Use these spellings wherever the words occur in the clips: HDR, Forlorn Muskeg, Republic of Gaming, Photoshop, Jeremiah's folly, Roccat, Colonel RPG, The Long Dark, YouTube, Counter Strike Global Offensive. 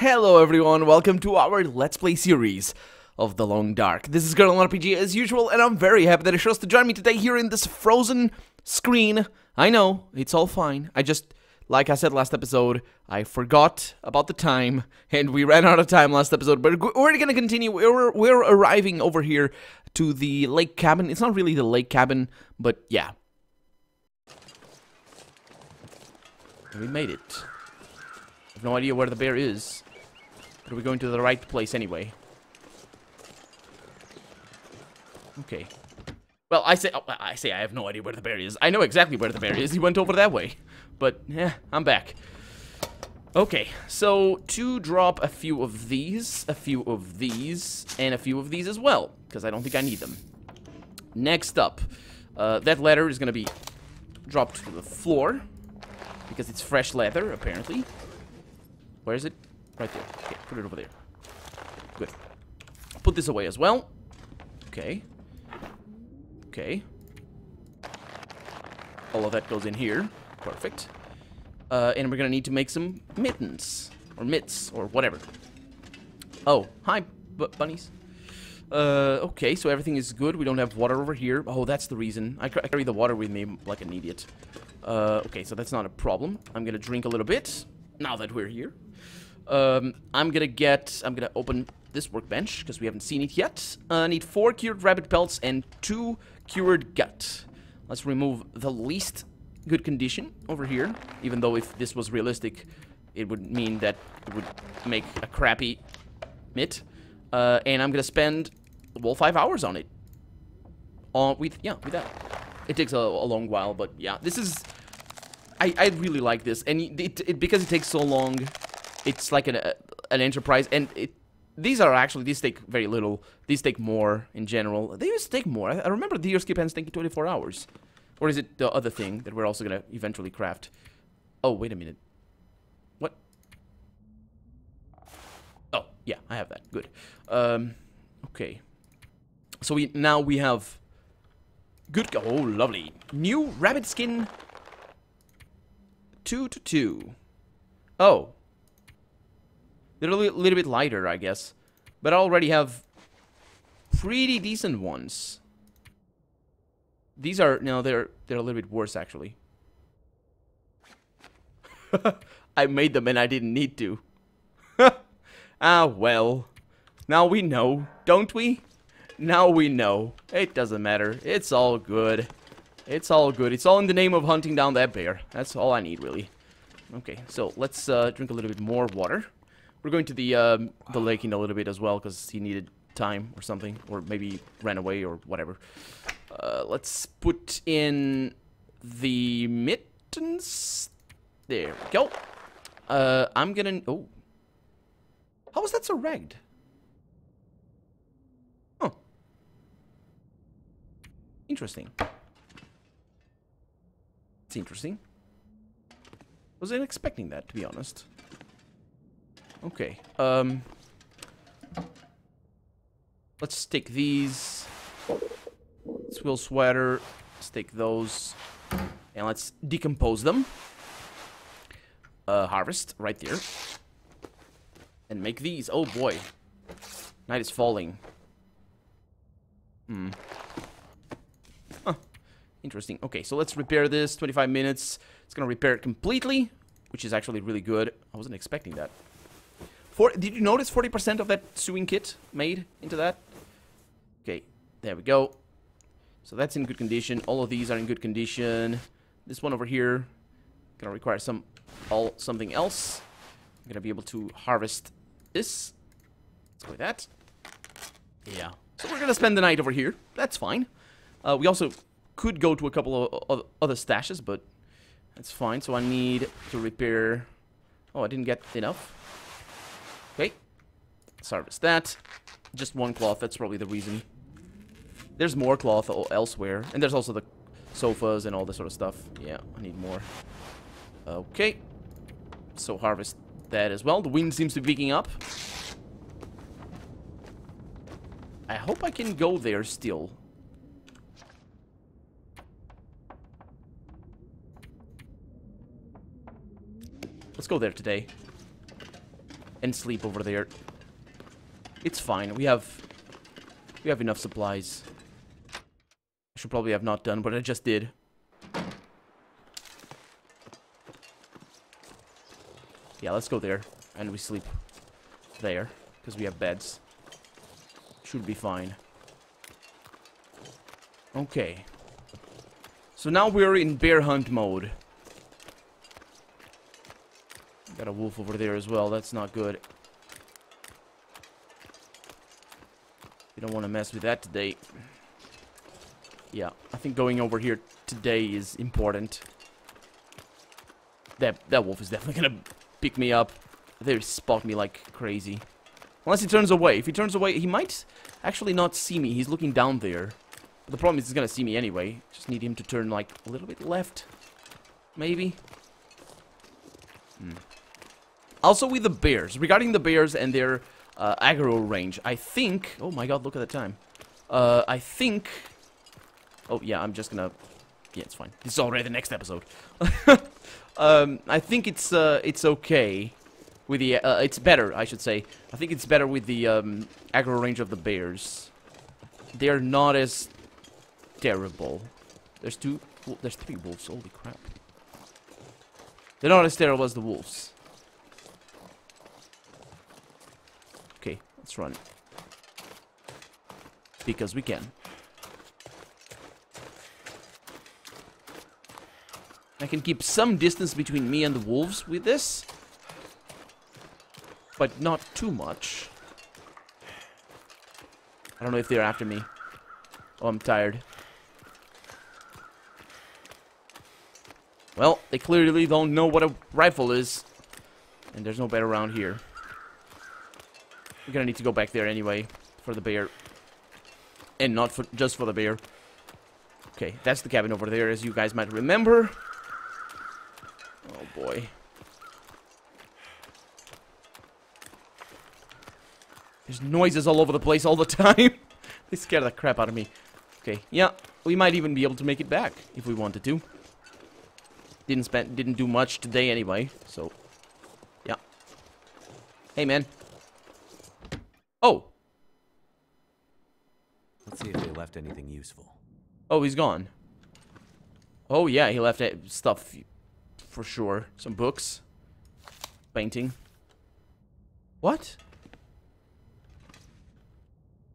Hello everyone, welcome to our Let's Play series of The Long Dark. This is Colonel RPG as usual, and I'm very happy that you chose to join me today here in this frozen screen. I know, it's all fine. I just, like I said last episode, I forgot about the time, and we ran out of time last episode, but we're gonna continue. We're arriving over here to the lake cabin. It's not really the lake cabin, but yeah. We made it. I have no idea where the bear is. We're going to the right place anyway. Okay. Well, I say I have no idea where the bear is. I know exactly where the bear is. He went over that way. But, yeah, I'm back. Okay, so to drop a few of these, and a few of these as well, because I don't think I need them. Next up, that leather is going to be dropped to the floor, because it's fresh leather, apparently. Where is it? Right there. Okay, put it over there. Good. Put this away as well. Okay. Okay. All of that goes in here. Perfect. And we're gonna need to make some mittens. Or mitts. Or whatever. Oh, hi, bunnies. Okay, so everything is good. We don't have water over here. Oh, that's the reason. I carry the water with me like an idiot. Okay, so that's not a problem. I'm gonna drink a little bit. Now that we're here. I'm gonna open this workbench, because we haven't seen it yet. I need 4 cured rabbit pelts and 2 cured gut. Let's remove the least good condition over here, even though if this was realistic, it would mean that it would make a crappy mitt. And I'm gonna spend, well, 5 hours on it. With that. It takes a long while, but yeah, this is... I really like this, and because it takes so long... It's like an enterprise, and these take very little. These take more in general. They used to take more. I remember the year skip hands taking 24 hours. Or is it the other thing that we're also going to eventually craft? Oh, wait a minute. What? Oh, yeah, I have that. Good. Okay. So now we have... Good... Oh, lovely. New rabbit skin. 2 to 2. Oh. They're a little bit lighter, I guess. But I already have pretty decent ones. These are... No, they're a little bit worse, actually. I made them and I didn't need to. Ah, well. Now we know, don't we? Now we know. It doesn't matter. It's all good. It's all good. It's all in the name of hunting down that bear. That's all I need, really. Okay, so let's drink a little bit more water. We're going to the lake in a little bit as well, because he needed time or something. Or maybe ran away or whatever. Let's put in the mittens. There we go. I'm gonna... Oh. How was that so ragged? Huh. Interesting. It's interesting. Wasn't expecting that, to be honest. Okay, let's take these, swill sweater, let's take those, and let's decompose them, harvest, right there, and make these. Oh boy, night is falling. Hmm. Huh, interesting. Okay, so let's repair this, 25 minutes, it's gonna repair it completely, which is actually really good. I wasn't expecting that. Did you notice 40% of that sewing kit made into that? Okay, there we go. So that's in good condition. All of these are in good condition. This one over here gonna require something else. I'm gonna be able to harvest this. Let's go with that. Yeah. So we're gonna spend the night over here. That's fine. We also could go to a couple of other stashes, but that's fine. So I need to repair. Oh, I didn't get enough. Okay, let's harvest that. Just one cloth, that's probably the reason. There's more cloth elsewhere. And there's also the sofas and all this sort of stuff. Yeah, I need more. Okay. So harvest that as well. The wind seems to be picking up. I hope I can go there still. Let's go there today. and sleep over there. It's fine. We have enough supplies. I should probably have not done what I just did. Yeah, let's go there. And we sleep there, because we have beds. Should be fine. Okay. So now we're in bear hunt mode. Got a wolf over there as well. That's not good. You don't want to mess with that today. Yeah, I think going over here today is important. That wolf is definitely gonna pick me up. They spot me like crazy. Unless he turns away. If he turns away, he might actually not see me. He's looking down there. But the problem is he's gonna see me anyway. Just need him to turn like a little bit left, maybe. Also with the bears, regarding the bears and their aggro range, I think... Oh my god, look at the time. I think... Oh yeah, I'm just gonna... Yeah, it's fine. This is already the next episode. I think it's okay with the... it's better, I should say. I think it's better with the aggro range of the bears. They're not as terrible. There's two... Well, there's three wolves, holy crap. They're not as terrible as the wolves. Okay, let's run. Because we can. I can keep some distance between me and the wolves with this. But not too much. I don't know if they're after me. Oh, I'm tired. Well, they clearly don't know what a rifle is. And there's no bear around here. We're gonna need to go back there anyway. For the bear. And not for, just for the bear. Okay, that's the cabin over there, as you guys might remember. Oh boy. There's noises all over the place all the time. They scare the crap out of me. Okay, yeah, we might even be able to make it back if we wanted to. Didn't do much today anyway, so yeah. Hey man. Oh. Let's see if they left anything useful. Oh, he's gone. Oh yeah, he left stuff for sure. Some books, painting. What?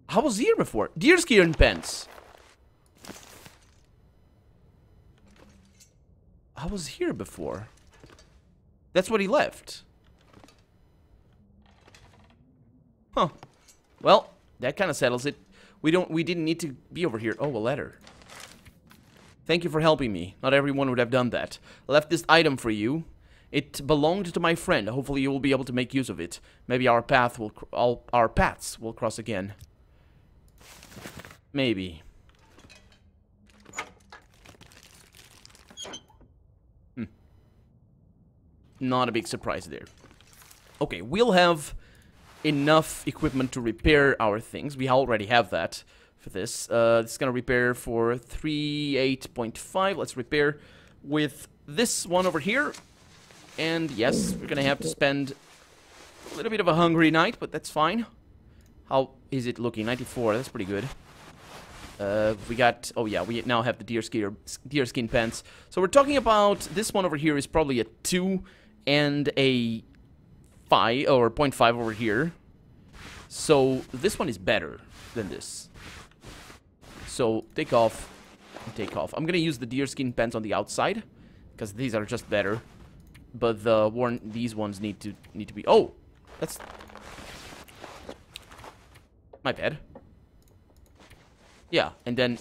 I was here before. Deer skier and pants. I was here before. That's what he left. Huh. Well, that kind of settles it. We didn't need to be over here. Oh, a letter. Thank you for helping me. Not everyone would have done that. I left this item for you. It belonged to my friend. Hopefully you will be able to make use of it. Maybe our paths will cross again. Maybe. Not a big surprise there. Okay, we'll have enough equipment to repair our things. We already have that for this. This is going to repair for 38.5. Let's repair with this one over here. And yes, we're going to have to spend a little bit of a hungry night, but that's fine. How is it looking? 94. That's pretty good. We got... Oh yeah, we now have the deer skin pants. So we're talking about... This one over here is probably a 2 and a 5 or 0.5 over here. So this one is better than this. So take off and take off. I'm gonna use the deer skin pants on the outside because these are just better. But the these ones need to be... Oh, that's my bad. Yeah, and then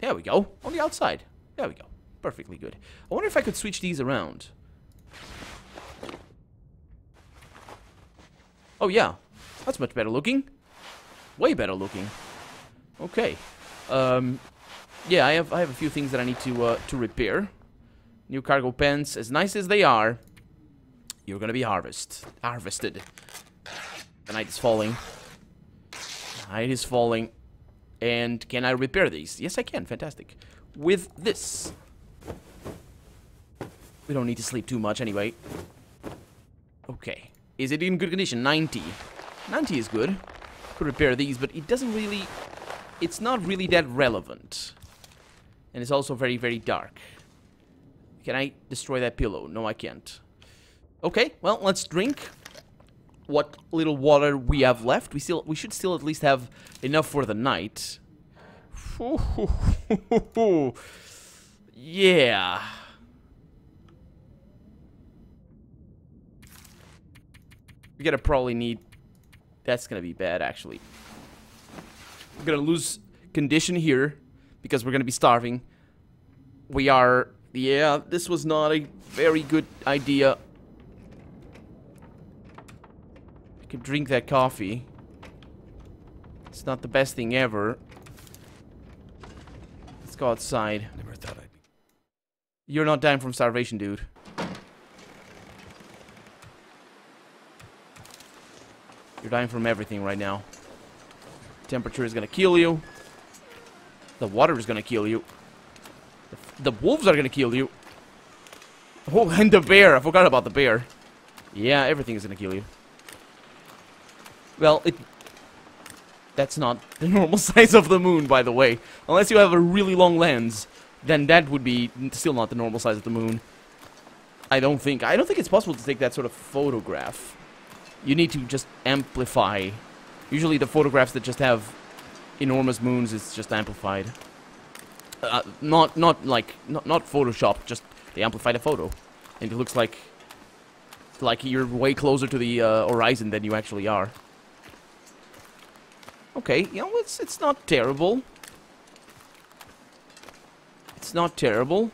there we go on the outside. There we go, perfectly good. I wonder if I could switch these around. Oh yeah, that's much better looking. Way better looking. Okay. Yeah, I have a few things that I need to repair. New cargo pants, as nice as they are, you're gonna be harvested. The night is falling. The night is falling. And can I repair these? Yes, I can. Fantastic. With this. We don't need to sleep too much anyway. Okay. Is it in good condition? 90. 90 is good. Could repair these, but it doesn't really... It's not really that relevant. And it's also very, very dark. Can I destroy that pillow? No, I can't. Okay, well, let's drink what little water we have left. We should still at least have enough for the night. Yeah. We're gonna probably need... That's gonna be bad, actually. We're gonna lose condition here, because we're gonna be starving. We are... Yeah, this was not a very good idea. I could drink that coffee. It's not the best thing ever. Let's go outside. Never thought I'd be... You're not dying from starvation, dude. You're dying from everything right now. Temperature is gonna kill you. The water is gonna kill you. The wolves are gonna kill you. Oh, and the bear. I forgot about the bear. Yeah, everything is gonna kill you. Well, that's not the normal size of the moon, by the way. Unless you have a really long lens, then that would be still not the normal size of the moon. I don't think it's possible to take that sort of photograph. You need to just amplify. Usually the photographs that just have enormous moons, it's just amplified. Not Photoshop. Just they amplify the photo, and it looks like you're way closer to the horizon than you actually are. Okay, you know it's not terrible. It's not terrible.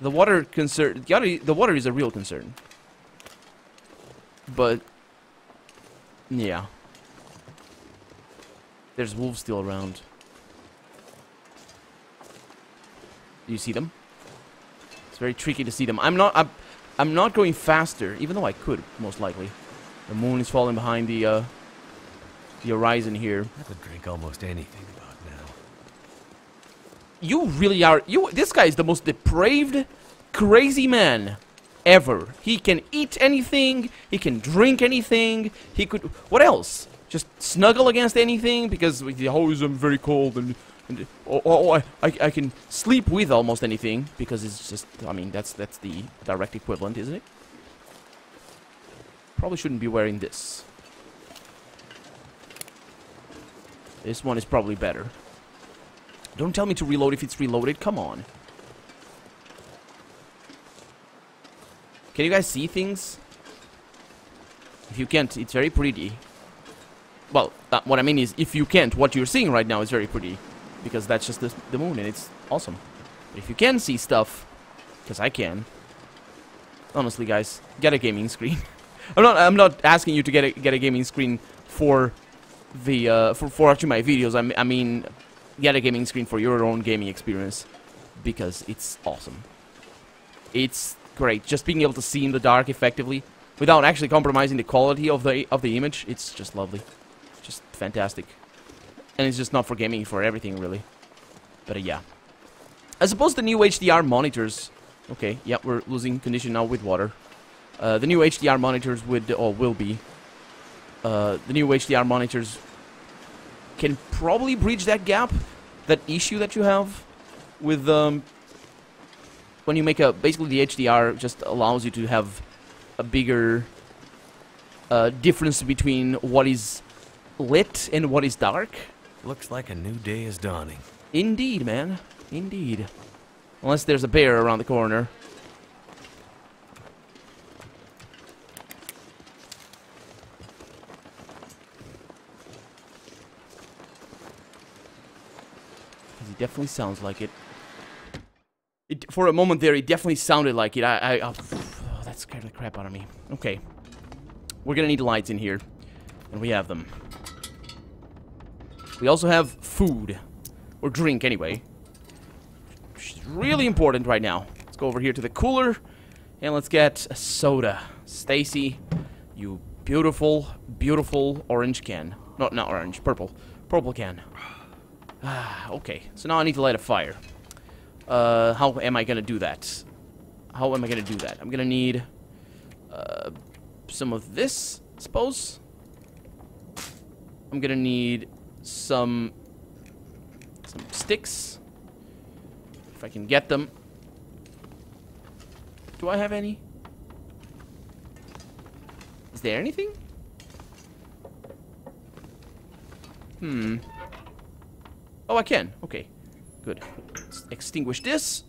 The water concern. The water is a real concern. But yeah, there's wolves still around. Do you see them? It's very tricky to see them. I'm not going faster, even though I could, most likely. The moon is falling behind the horizon here. I could drink almost anything about now. You really are... This guy is the most depraved, crazy man ever. He can eat anything. He can drink anything. He could... What else? Just snuggle against anything because I'm very cold and... I can sleep with almost anything, because it's just, I mean, that's the direct equivalent, isn't it? Probably shouldn't be wearing this. This one is probably better. Don't tell me to reload if it's reloaded, come on. Can you guys see things? If you can't, it's very pretty. Well, what I mean is, if you can't, what you're seeing right now is very pretty. Because that's just the moon, and it's awesome. But if you can see stuff, because I can. Honestly, guys, get a gaming screen. I'm not asking you to get a gaming screen for the for watching my videos. I mean, get a gaming screen for your own gaming experience, because it's awesome. It's great. Just being able to see in the dark effectively without actually compromising the quality of the image. It's just lovely, just fantastic. And it's just not for gaming, for everything, really. But yeah. I suppose the new HDR monitors... Okay, yeah, we're losing condition now with water. The new HDR monitors would... Or will be. The new HDR monitors... Can probably bridge that gap. That issue that you have. With, when you make a... Basically, the HDR just allows you to have a bigger... difference between what is lit and what is dark. Looks like a new day is dawning. Indeed, man. Indeed. Unless there's a bear around the corner. Because it definitely sounds like it. For a moment there, it definitely sounded like it. Oh, that scared the crap out of me. Okay. We're gonna need lights in here. And we have them. We also have food. Or drink, anyway. Which is really important right now. Let's go over here to the cooler. And let's get a soda. Stacy, you beautiful, beautiful orange can. No, not orange. Purple. Purple can. Okay. So now I need to light a fire. How am I gonna do that? I'm gonna need... some of this, I suppose. I'm gonna need some sticks, if I can get them. Do I have any? Is there anything? Hmm. Oh, I can. Okay, good. Let's extinguish this.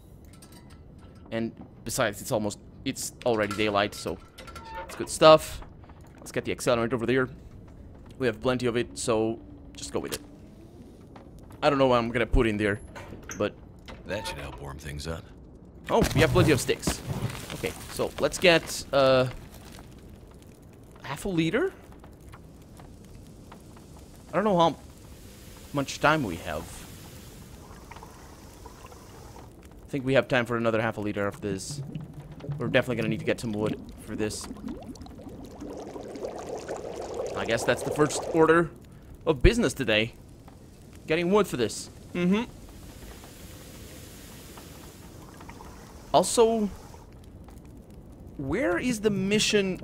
And besides, it's already daylight, so it's good stuff. Let's get the accelerator over there. We have plenty of it, so just go with it. I don't know what I'm gonna put in there, but that should help warm things up. Oh, we have plenty of sticks. Okay, so let's get half a liter. I don't know how much time we have. I think we have time for another half a liter of this. We're definitely gonna need to get some wood for this. I guess that's the first order of business today. Getting wood for this. Mm-hmm. Also, where is the mission?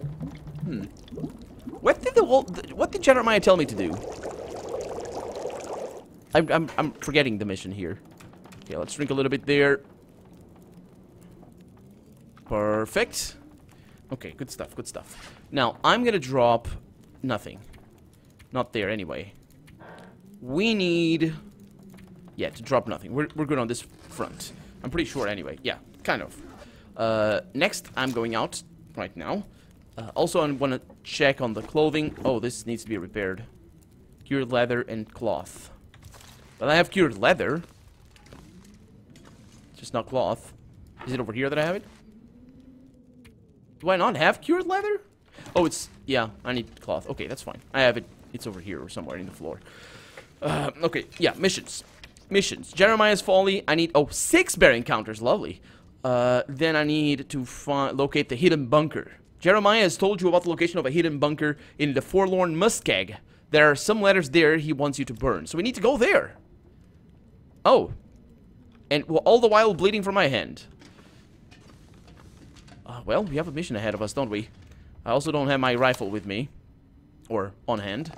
What did Jeremiah tell me to do? I'm forgetting the mission here. Okay, let's drink a little bit there. Perfect. Okay, good stuff, good stuff. Now, I'm gonna drop nothing. Not there, anyway. We need... yeah, to drop nothing. We're good on this front. I'm pretty sure, anyway. Yeah, kind of. Next, I'm going out right now. Also, I want to check on the clothing. Oh, this needs to be repaired. Cured leather and cloth. But I have cured leather. Just not cloth. Is it over here that I have it? Do I not have cured leather? Oh, it's... yeah, I need cloth. Okay, that's fine. I have it. It's over here or somewhere in the floor. Okay, yeah, missions. Missions. Jeremiah's Folly. I need... oh, 6 bear encounters. Lovely. Then I need to locate the hidden bunker. Jeremiah has told you about the location of a hidden bunker in the Forlorn Muskeg. There are some letters there he wants you to burn. So we need to go there. Oh. And well, all the while bleeding from my hand. Well, we have a mission ahead of us, don't we? I also don't have my rifle with me. Or on hand.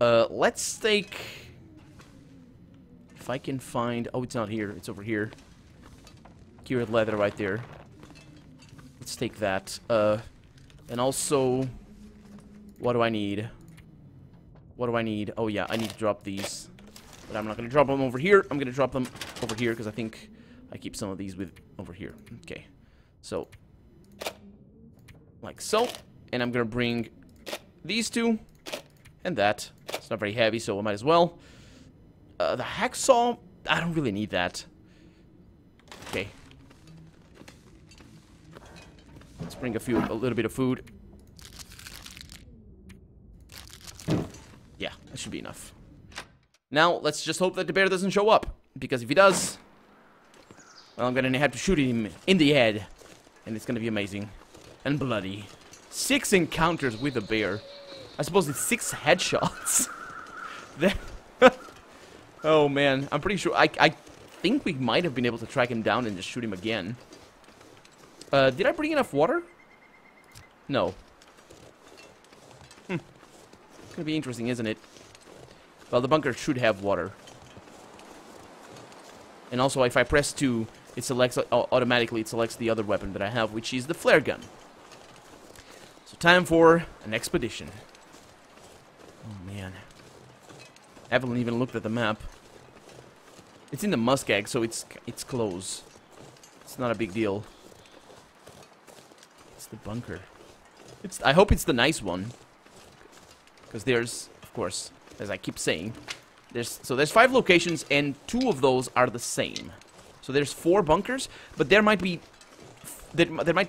Let's take... if I can find... oh, it's not here. It's over here. Cured leather right there. Let's take that. And also... what do I need? What do I need? Oh, yeah. I need to drop these. But I'm not going to drop them over here. I'm going to drop them over here because I think I keep some of these with over here. Okay. So... like so. And I'm going to bring these two and that. It's not very heavy, so I might as well. The hacksaw, I don't really need that. Okay. Let's bring a little bit of food. Yeah, that should be enough. Now, let's just hope that the bear doesn't show up. Because if he does, well, I'm going to have to shoot him in the head. And it's going to be amazing. And bloody. 6 encounters with a bear. I suppose it's 6 headshots. Oh man, I'm pretty sure I think we might have been able to track him down and just shoot him again. Did I bring enough water? No. It's gonna be interesting, isn't it? Well, the bunker should have water. And also, if I press 2, it selects automatically. It selects the other weapon that I have, which is the flare gun. So time for an expedition. Oh man, I haven't even looked at the map. It's in the Muskeg, so it's close. It's not a big deal. It's the bunker. I hope it's the nice one, because there's, of course, as I keep saying, there's 5 locations and 2 of those are the same. So there's 4 bunkers, but there might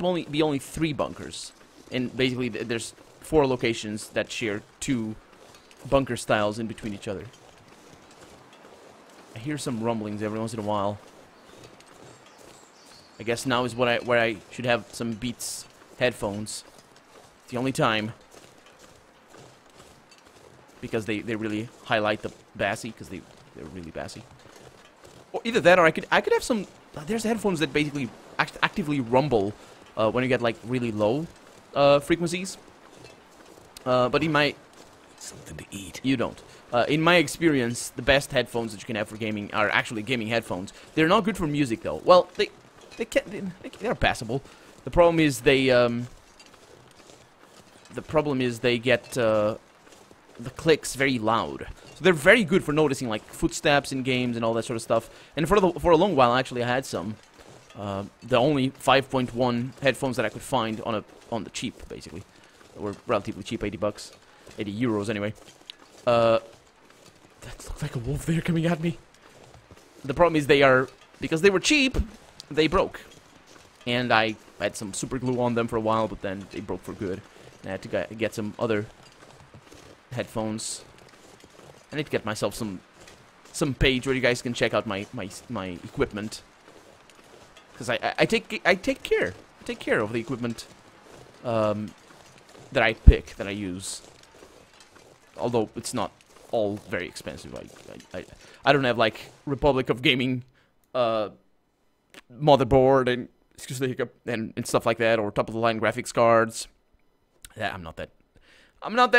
only be 3 bunkers. And basically, there's 4 locations that share 2 bunker styles in between each other. I hear some rumblings every once in a while. I guess now is where I should have some Beats headphones. It's the only time. Because they really highlight the bassy, because they're really bassy. Or either that, or I could have some... there's headphones that basically actively rumble when you get, like, really low frequencies. But in my... Something to eat. You don't. In my experience, the best headphones that you can have for gaming are actually gaming headphones. They're not good for music, though. Well, they're passable. The problem is they... The problem is they get the clicks very loud. So they're very good for noticing, like, footsteps in games and all that sort of stuff. And for a long while, actually, I had some. The only 5.1 headphones that I could find on the cheap, basically. They were relatively cheap, 80 bucks. 80 euros, anyway. That looked like a wolf there coming at me. The problem is they are... Because they were cheap, they broke. And I had some super glue on them for a while, but then they broke for good. And I had to get some other headphones. I need to get myself some page where you guys can check out my equipment. Because I take care of the equipment that I pick, that I use. Although it's not all very expensive. I don't have like Republic of Gaming motherboard and excuse the hiccup and stuff like that, or top of the line graphics cards. Yeah, I'm not that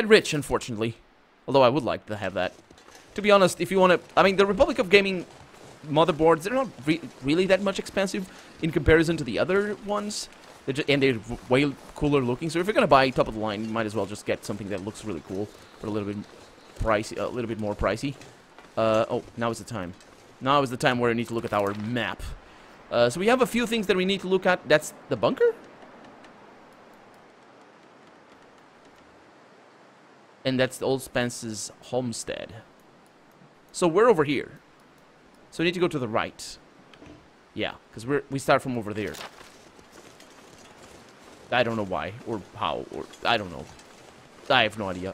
rich, unfortunately. Although I would like to have that. To be honest, if you want to, I mean, the Republic of Gaming motherboards, they're not really that much expensive in comparison to the other ones. They're just, and they're way cooler looking. So if you're gonna buy top of the line, you might as well just get something that looks really cool, but a little bit pricey, a little bit more pricey. Oh, now is the time. Now is the time where we need to look at our map. So we have a few things that we need to look at. That's the bunker, and that's the old Spence's homestead. So we're over here. So we need to go to the right. Yeah, because we start from over there. I don't know why, or how, or... I don't know. I have no idea.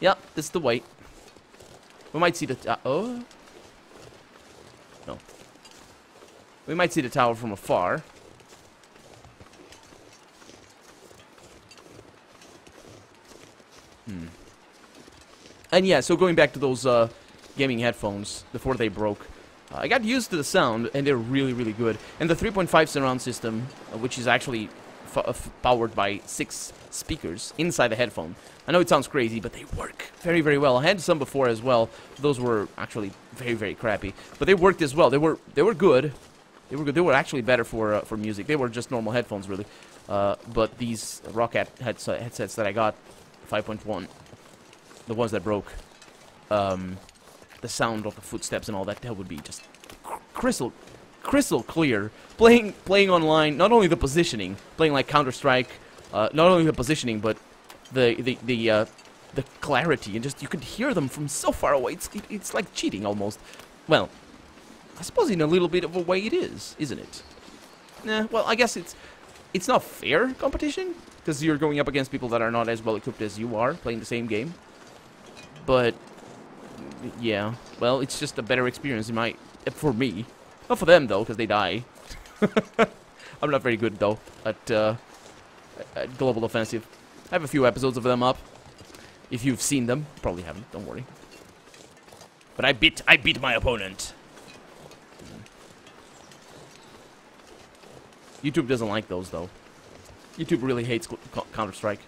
Yeah, this is the way. We might see the... oh? No. We might see the tower from afar. Hmm. And yeah, so going back to those, gaming headphones, before they broke. I got used to the sound, and they're really, really good. And the 3.5 surround system, which is actually powered by 6 speakers inside the headphone. I know it sounds crazy, but they work very, very well. I had some before as well. Those were actually very, very crappy, but they worked as well. They were good. They were good. They were actually better for music. They were just normal headphones, really. But these Roccat headsets that I got, 5.1, the ones that broke. The sound of the footsteps and all that would be just crystal clear. Playing online, not only the positioning, playing like Counter Strike, not only the positioning, but the clarity, and just you could hear them from so far away. It's like cheating almost. Well, I suppose in a little bit of a way it is, isn't it? Nah, well, I guess it's not fair competition because you're going up against people that are not as well equipped as you are playing the same game, but. Yeah, well, it's just a better experience for me. Not for them, though, because they die. I'm not very good, though, at Global Offensive. I have a few episodes of them up. If you've seen them. Probably haven't, don't worry. But I beat my opponent. YouTube doesn't like those, though. YouTube really hates Counter-Strike.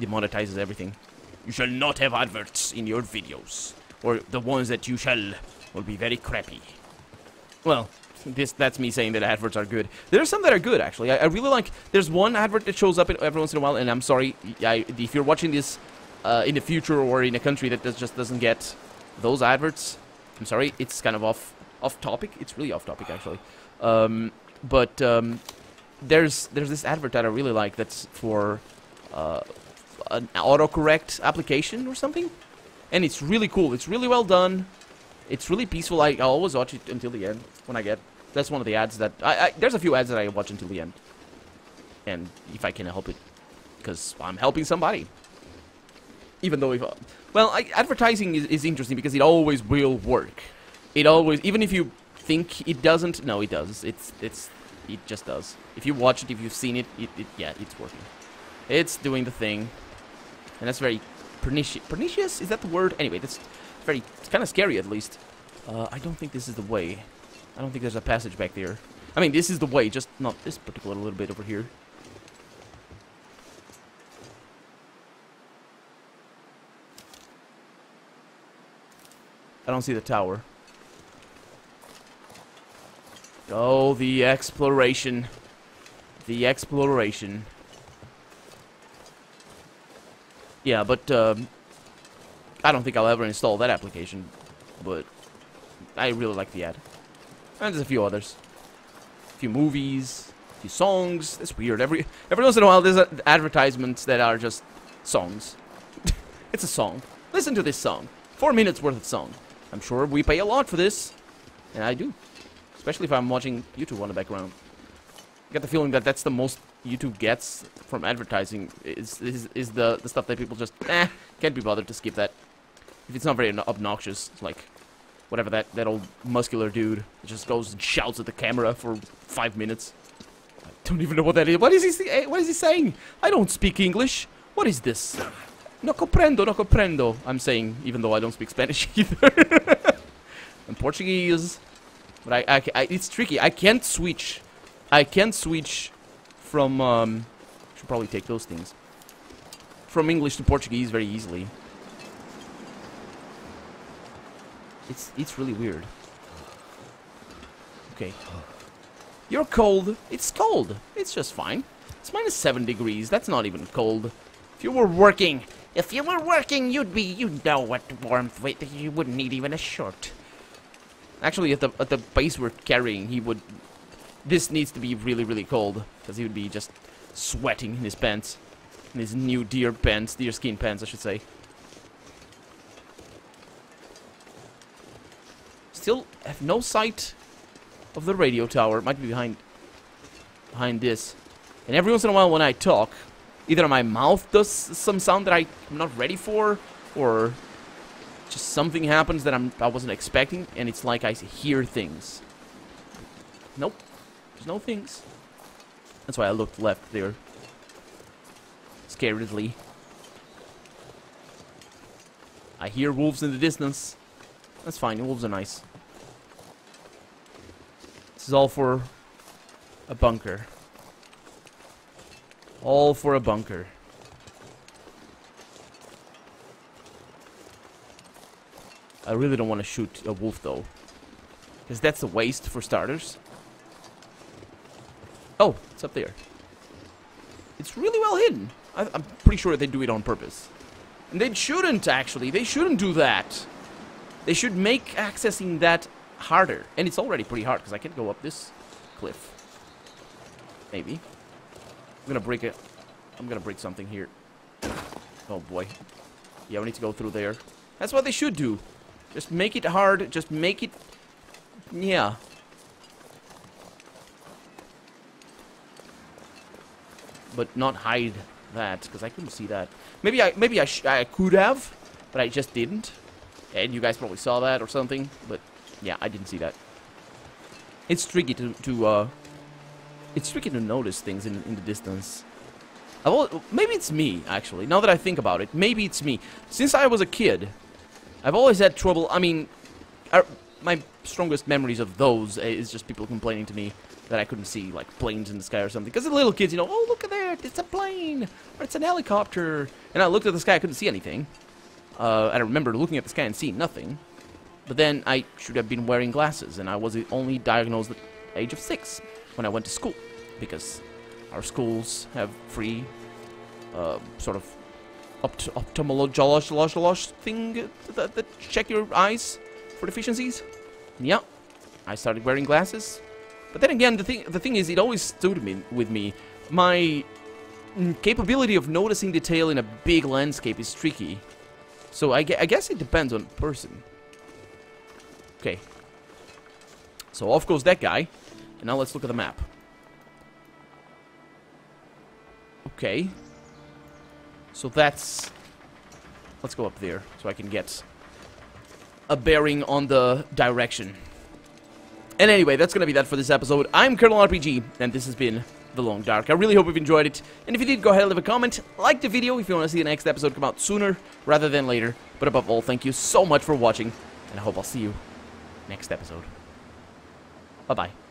Demonetizes everything. You shall not have adverts in your videos. Or the ones that you shall will be very crappy. Well, that's me saying that adverts are good. There are some that are good, actually. I really like... There's one advert that shows up every once in a while, and I'm sorry if you're watching this in the future or in a country that just doesn't get those adverts. I'm sorry, it's kind of off topic. It's really off topic, actually. There's this advert that I really like that's for an autocorrect application or something. And it's really cool. It's really well done. It's really peaceful. I always watch it until the end when I get... That's one of the ads that... there's a few ads that I watch until the end. And if I can help it. Because I'm helping somebody. Even though if... Well, advertising is interesting because it always will work. It always... Even if you think it doesn't... No, it does. It just does. If you watch it, if you've seen it, yeah, it's working. It's doing the thing. And that's very... Pernicious? Is that the word? Anyway, that's very... It's kind of scary, at least. I don't think this is the way. I don't think there's a passage back there. I mean, this is the way, just not this particular little bit over here. I don't see the tower. Oh, the exploration. The exploration. Yeah, but I don't think I'll ever install that application, but I really like the ad. And there's a few others. A few movies, a few songs. That's weird. Every once in a while there's advertisements that are just songs. It's a song. Listen to this song. 4 minutes worth of song. I'm sure we pay a lot for this. And I do. Especially if I'm watching YouTube on the background. I get the feeling that that's the most YouTube gets from advertising is the stuff that people just can't be bothered to skip that. If it's not very obnoxious, it's like whatever that old muscular dude just goes and shouts at the camera for 5 minutes. I don't even know what that is. What is he saying? I don't speak English. What is this? No comprendo, no comprendo. I'm saying, even though I don't speak Spanish either. And Portuguese. But it's tricky. I can't switch. I can't switch from, should probably take those things. From English to Portuguese very easily. It's really weird. Okay. You're cold. It's cold. It's just fine. It's -7 degrees. That's not even cold. If you were working, you'd know what warmth. You wouldn't need even a shirt. Actually, at the base we're carrying, he would. This needs to be really, really cold, because he would be just sweating in his pants, in his new deerskin pants, I should say. Still have no sight of the radio tower. It might be behind this. And every once in a while, when I talk, either my mouth does some sound that I'm not ready for, or just something happens that I wasn't expecting, and it's like I hear things. Nope. There's no things. That's why I looked left there. Scaredly. I hear wolves in the distance. That's fine. Wolves are nice. This is all for a bunker. All for a bunker. I really don't want to shoot a wolf, though. Because that's a waste, for starters. Oh, it's up there. It's really well hidden. I'm pretty sure they do it on purpose. And they shouldn't, actually. They shouldn't do that. They should make accessing that harder. And it's already pretty hard, because I can't go up this cliff. Maybe. I'm gonna break something here. Oh boy. Yeah, we need to go through there. That's what they should do. Just make it hard. Just make it. Yeah. But not hide that, because I couldn't see that. Maybe I could have, but I just didn't. And you guys probably saw that or something. But yeah, I didn't see that. It's tricky It's tricky to notice things in the distance. Maybe it's me, actually. Now that I think about it, maybe it's me. Since I was a kid, I've always had trouble. I mean, my strongest memories of those is just people complaining to me that I couldn't see, like, planes in the sky or something. Because the little kids, you know, oh, look at that, it's a plane, or it's an helicopter. And I looked at the sky, I couldn't see anything. I remember looking at the sky and seeing nothing. But then I should have been wearing glasses, and I was only diagnosed at the age of 6. When I went to school, because our schools have free sort of ophthalmological thing that check your eyes for deficiencies. Yeah, I started wearing glasses, but then again, the thing is, it always stood with me. My capability of noticing detail in a big landscape is tricky, so I guess it depends on the person. Okay, so off goes that guy. And now let's look at the map. Okay. So that's... Let's go up there so I can get a bearing on the direction. And anyway, that's going to be that for this episode. I'm Colonel RPG, and this has been The Long Dark. I really hope you've enjoyed it. And if you did, go ahead and leave a comment. Like the video if you want to see the next episode come out sooner rather than later. But above all, thank you so much for watching. And I hope I'll see you next episode. Bye-bye.